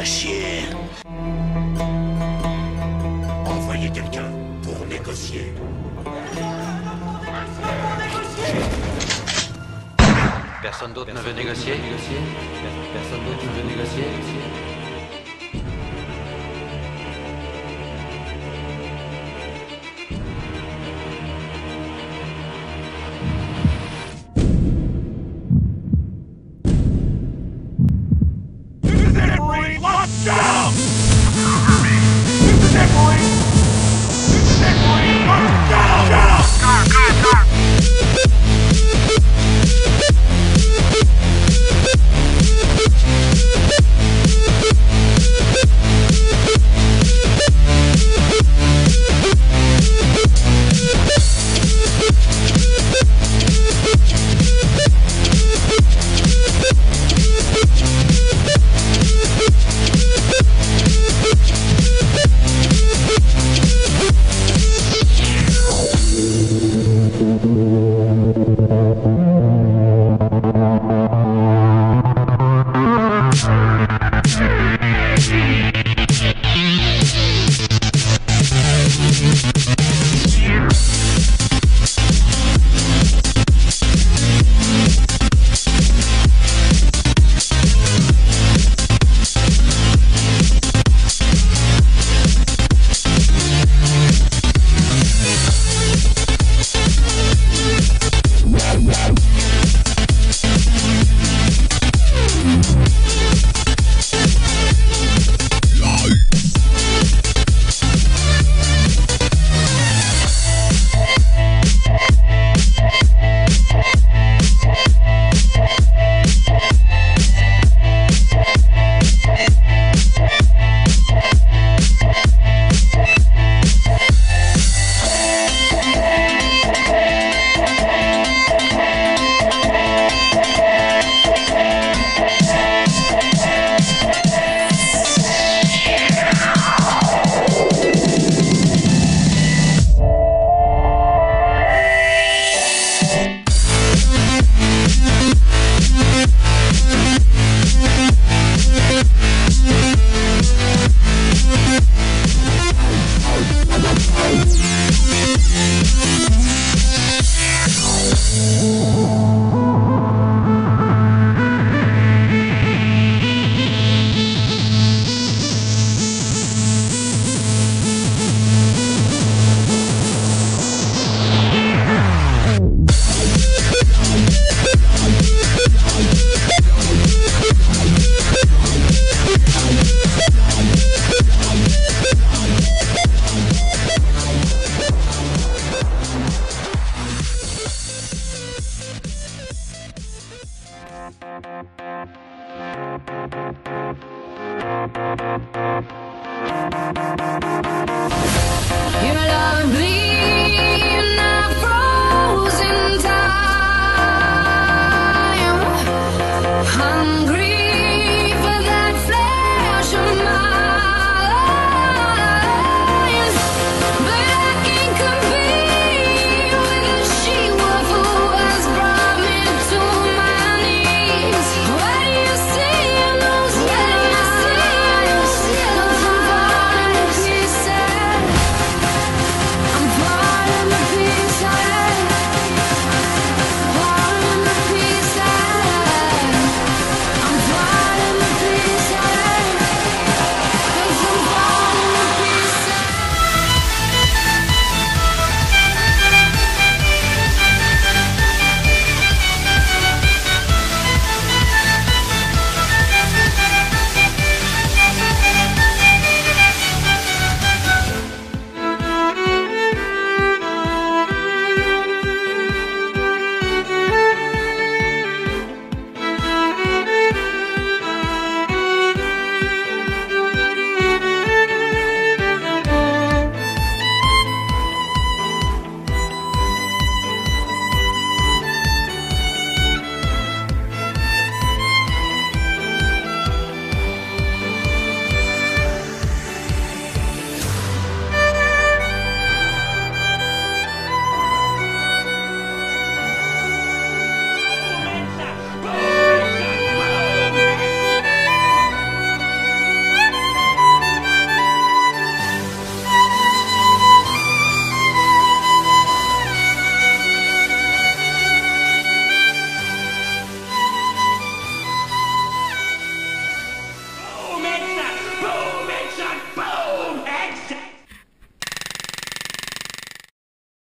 à chier. Envoyez quelqu'un pour négocier. Personne d'autre ne veut négocier. Personne d'autre ne veut négocier.